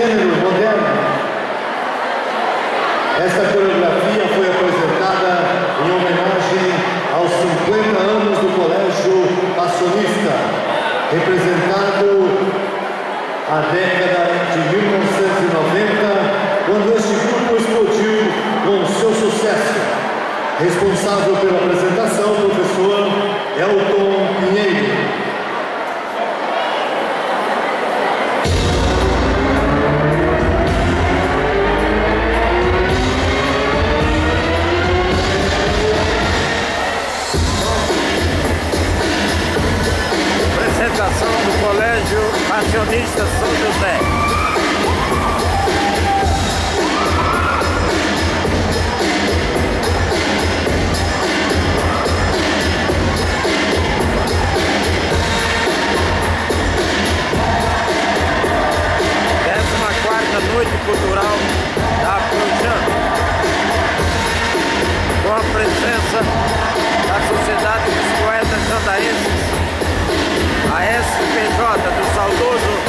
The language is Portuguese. gêneros modernos. Esta coreografia foi apresentada em homenagem aos 50 anos do Colégio Passionista, representado a década de 1990, quando este grupo explodiu com seu sucesso. Responsável pela apresentação, o professor Elton Pinheiro. Apresentação do Colégio Passionista São José. Noite cultural da APROJAN, com a presença da Sociedade dos Poetas Jandaenses, a SPJ, do saudoso